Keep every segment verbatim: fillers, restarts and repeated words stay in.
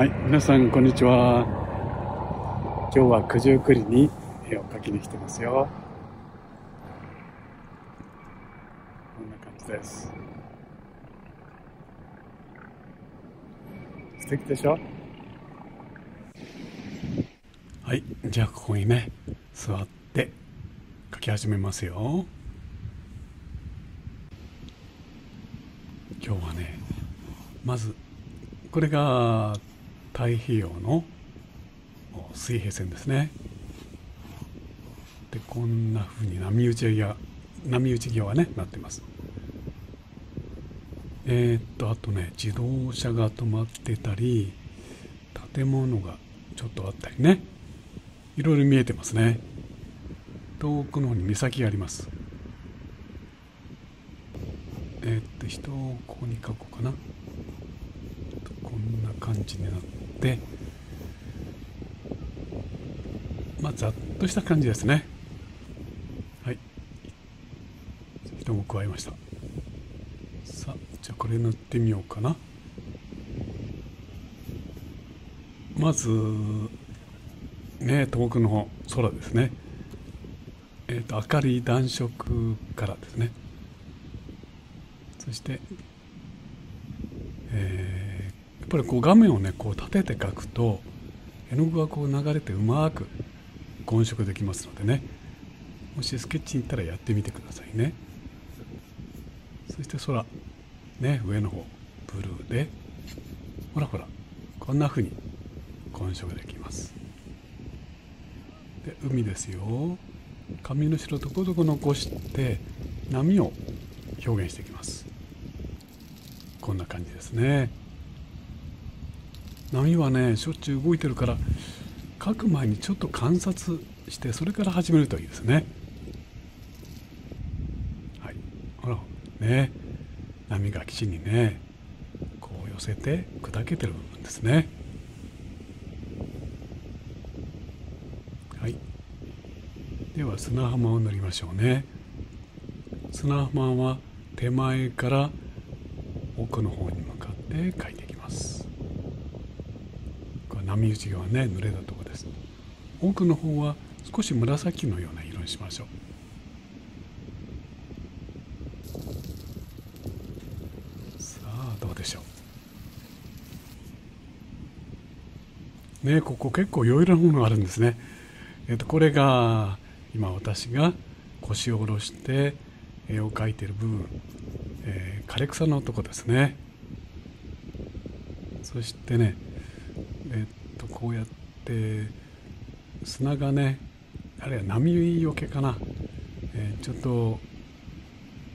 はい、皆さんこんにちは。今日は九十九里に絵を描きに来てますよ。こんな感じです。素敵でしょ？はい、じゃあここにね、座って描き始めますよ。今日はね、まずこれが太平洋の水平線ですね。で、こんなふうに波打ち際、波打ち際はね、なってます。えー、っと、あとね、自動車が止まってたり、建物がちょっとあったりね、いろいろ見えてますね。遠くの方に岬があります。えー、っと、人をここに書こうかな。こんな感じになって、まあ、ざっとした感じですね。はい、人も加えました。さあ、じゃあこれ塗ってみようかな。まずね、遠くの方、空ですね。えっと明るい暖色からですね。そして、えーやっぱりこう画面をね、こう立てて描くと絵の具がこう流れてうまく混色できますのでね、もしスケッチに行ったらやってみてくださいね。そして空ね、上の方ブルーで、ほらほらこんなふうに混色できます。で、海ですよ。紙の白とこどこ残して波を表現していきます。こんな感じですね。波はね、しょっちゅう動いてるから、描く前にちょっと観察して、それから始めるといいですね。はい、ほらね、波が岸にね、こう寄せて砕けてる部分ですね。はい、では砂浜を塗りましょうね。砂浜は手前から奥の方に向かって描いていきます。波打ち側ね、濡れたところです。奥の方は少し紫のような色にしましょう。さあ、どうでしょうね。ここ結構いろいろなものがあるんですね。えっとこれが今私が腰を下ろして絵を描いている部分、えー、枯れ草のとこですね。そしてね、えっとこうやって砂がね、あるいは波よけかな、えー、ちょっと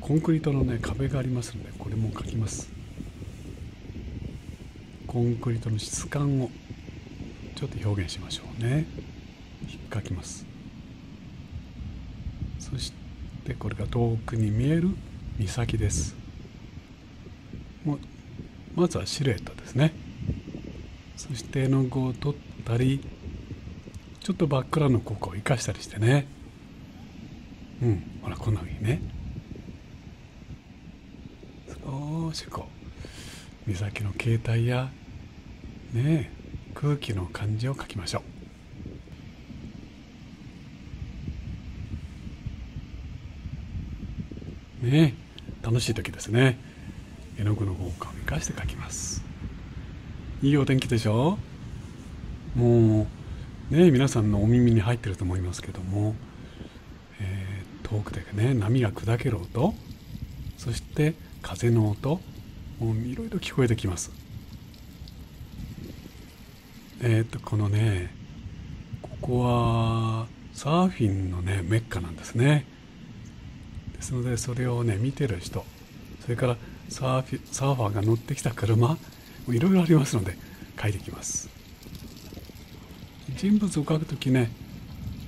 コンクリートのね、壁がありますので、これも描きます。コンクリートの質感をちょっと表現しましょうね。引っかきます。そしてこれが遠くに見える岬です。まずはシルエットですね。そして絵の具を取ったり、ちょっとバックラの効果を生かしたりしてね。うん、ほらこんなふうにね、少しこう岬の形態やね、空気の感じを描きましょう。ね、楽しい時ですね。絵の具の効果を生かして描きます。いいお天気でしょう。もうね、皆さんのお耳に入ってると思いますけども、えー、遠くでね、波が砕ける音、そして風の音、もういろいろ聞こえてきます。えー、っとこのね、ここはサーフィンのね、メッカなんですね。ですので、それをね見てる人、それからサーフィ、サーファーが乗ってきた車、いろいろありますので描いていきます。人物を描くときね、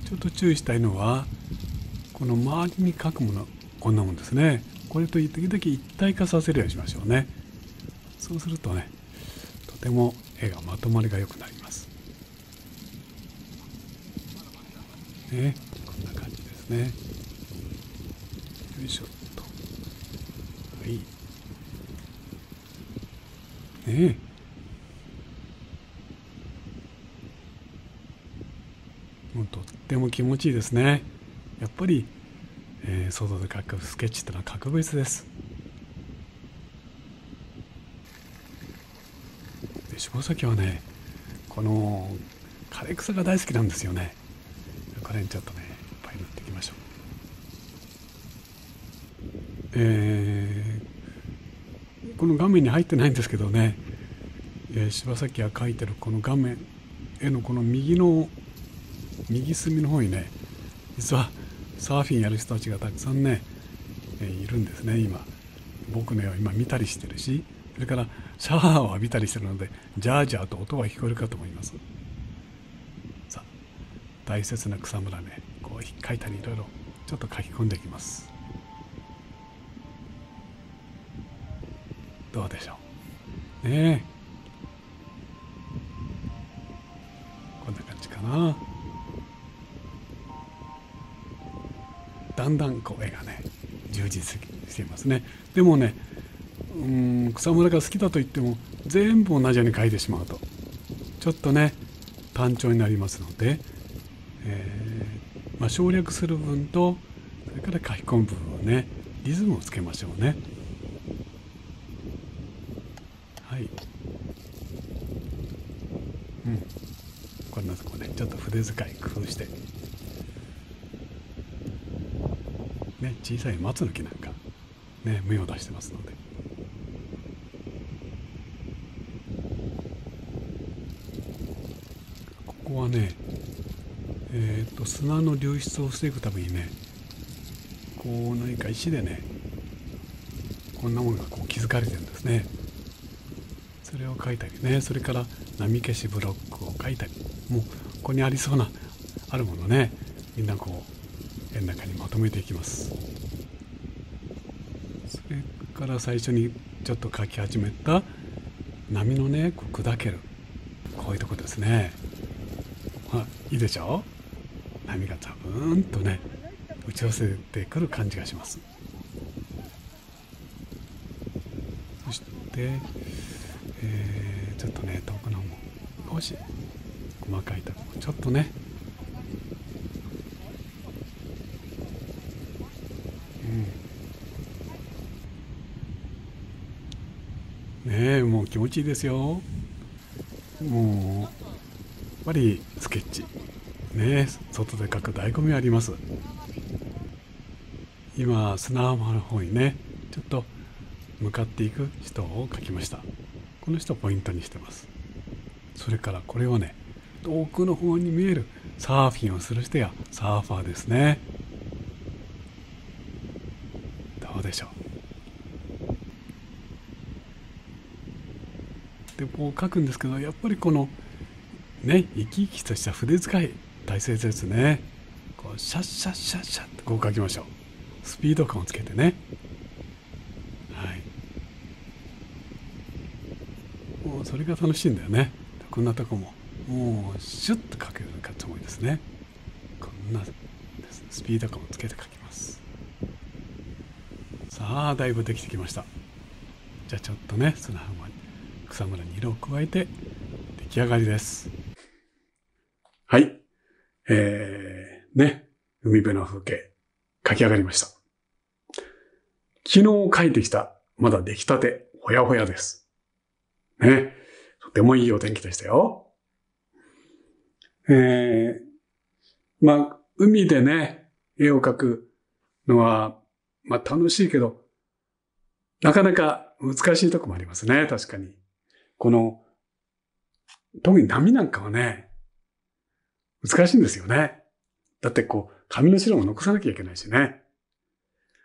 ちょっと注意したいのは、この周りに描くもの、こんなもんですね。これと時々一体化させるようにしましょうね。そうするとね、とても絵がまとまりが良くなりますね。こんな感じですね。よいしょっと。はい、ねえ、っても気持ちいいですね。やっぱり、えー、外で描くスケッチってのは格別です。で、柴崎はね、この枯れ草が大好きなんですよね。これにちょっとね、いっぱい塗っていきましょう。えー、この画面に入ってないんですけどね、えー、柴崎が描いてるこの画面絵のこの右の右隅の方にね、実はサーフィンやる人たちがたくさんね、えー、いるんですね。今僕の絵を今見たりしてるし、それからシャワーを浴びたりしてるので、ジャージャーと音が聞こえるかと思います。さあ、大切な草むらね、こうひっかいたりいろいろちょっと書き込んでいきます。どうでしょうね。え、こんな感じかな。だんだんこう絵がね充実していますね。でもね、うーん、草むらが好きだと言っても全部同じように描いてしまうとちょっとね単調になりますので、えーまあ、省略する分と、それから書き込む部分をね、リズムをつけましょうね。はい、うん、こんなとこね、ちょっと筆使い工夫してね、小さい松の木なんかね、芽を出してますので。ここはね、えー、と砂の流出を防ぐためにね、こう何か石でね、こんなものがこう築かれてるんですね。それを描いたりね、それから波消しブロックを描いたり、もうここにありそうなあるものね、みんなこう絵の中にまとめていきます。それから最初にちょっと描き始めた波のね、こう砕ける、こういうとこですね。あ、いいでしょう。波がザブーンとね打ち寄せてくる感じがします。そして、えー、ちょっとね遠くの方も少し細かいところちょっとね、うん、ねえ、もう気持ちいいですよ。もうやっぱりスケッチね、外で描く醍醐味あります。今砂浜の方にねちょっと向かっていく人を描きました。この人をポイントにしてます。それからこれをね、遠くの方に見えるサーフィンをする人やサーファーですね。どうでしょう。で、こう描くんですけど、やっぱりこのね、生き生きとした筆使い大切ですね。こうシャッシャッシャッシャッとこう描きましょう。スピード感をつけてね。はい。もうそれが楽しいんだよね。こんなとこももうシュッと描くような感じもいいですね。こんなですね、スピード感をつけて描きます。さあ、だいぶできてきました。じゃあちょっとね、砂浜に草むらに色を加えて出来上がりです。はい。えー、ね。海辺の風景、描き上がりました。昨日描いてきた、まだ出来たて、ほやほやです。ね。とてもいいお天気でしたよ。えー、まあ、海でね、絵を描くのは、まあ楽しいけど、なかなか難しいとこもありますね、確かに。この、特に波なんかはね、難しいんですよね。だってこう、紙の白も残さなきゃいけないしね。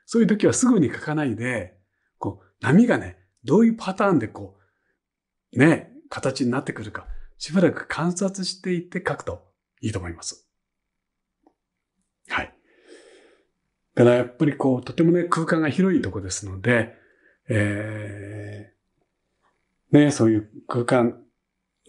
そういう時はすぐに書かないで、こう、波がね、どういうパターンでこう、ね、形になってくるか、しばらく観察していって書くといいと思います。はい。だからやっぱりこう、とてもね、空間が広いとこですので、えー、ね、そういう空間、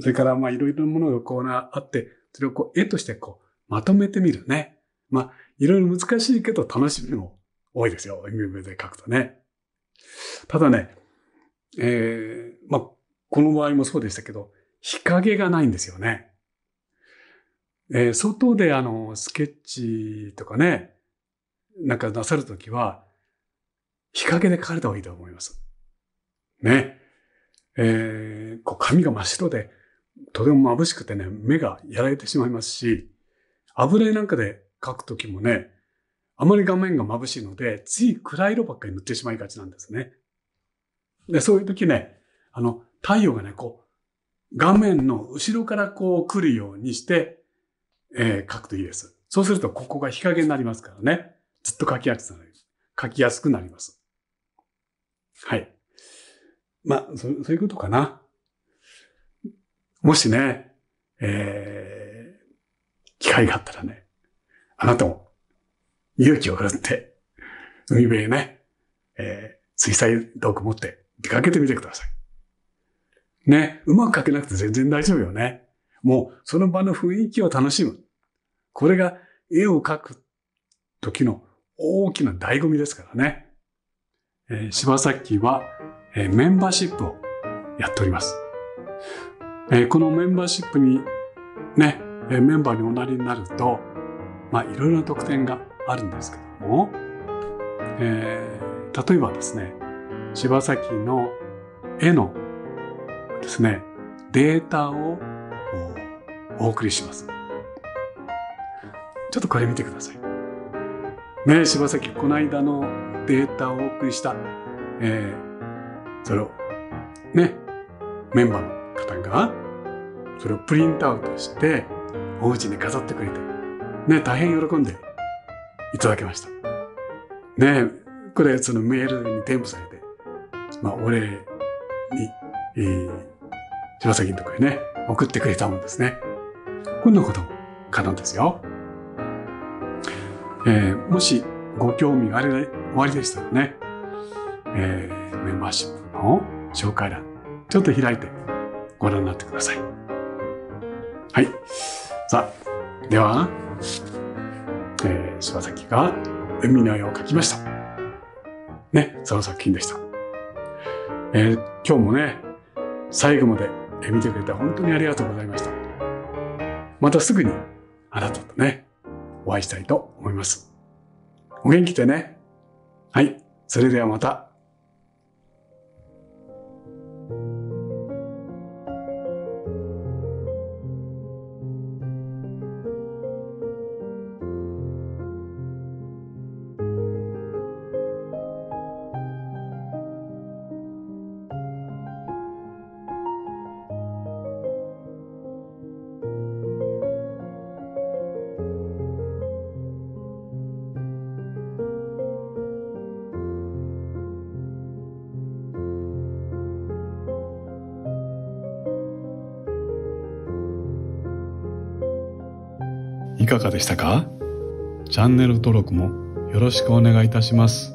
それからまあいろいろなものがこうな、あって、それをこう絵としてこうまとめてみるね。まあ、いろいろ難しいけど楽しみも多いですよ。海辺で描くとね。ただね、えー、まあ、この場合もそうでしたけど、日陰がないんですよね。ええー、外であの、スケッチとかね、なんかなさるときは、日陰で描かれた方がいいと思います。ね。えー、こう髪が真っ白で、とても眩しくてね、目がやられてしまいますし、油絵なんかで描くときもね、あまり画面が眩しいので、つい暗い色ばっかり塗ってしまいがちなんですね。で、そういうときね、あの、太陽がね、こう、画面の後ろからこう来るようにして、えー、描くといいです。そうすると、ここが日陰になりますからね、ずっと描きやすくなります。描きやすくなります。はい。まあ、そ、そういうことかな。もしね、えー、機会があったらね、あなたも勇気を振るって、海辺へね、えー、水彩道具持って出かけてみてください。ね、うまく描けなくて全然大丈夫よね。もう、その場の雰囲気を楽しむ。これが絵を描く時の大きな醍醐味ですからね。えー、柴崎は、えー、メンバーシップをやっております。えー、このメンバーシップにね、えー、メンバーにおなりになると、まあいろいろな特典があるんですけども、えー、例えばですね、柴崎の絵のですね、データをお送りします。ちょっとこれ見てください。ね、柴崎、この間のデータをお送りした、えー、それを、ね、メンバーの方が、それをプリントアウトして、お家に飾ってくれて、ね、大変喜んでいただきました。ね、これ、そのメールに添付されて、まあ、お礼に、えー、柴崎のところにね、送ってくれたもんですね。こんなことも可能ですよ。えー、もしご興味があれおありでしたらね、えー、メンバーシップの紹介欄、ちょっと開いてご覧になってください。はい。さあ、では、えー、柴崎が海の絵を描きました。ね、その作品でした。えー、今日もね、最後まで見てくれて本当にありがとうございました。またすぐにあなたとね、お会いしたいと思います。お元気でね。はい。それではまた。いかがでしたか？チャンネル登録もよろしくお願いいたします。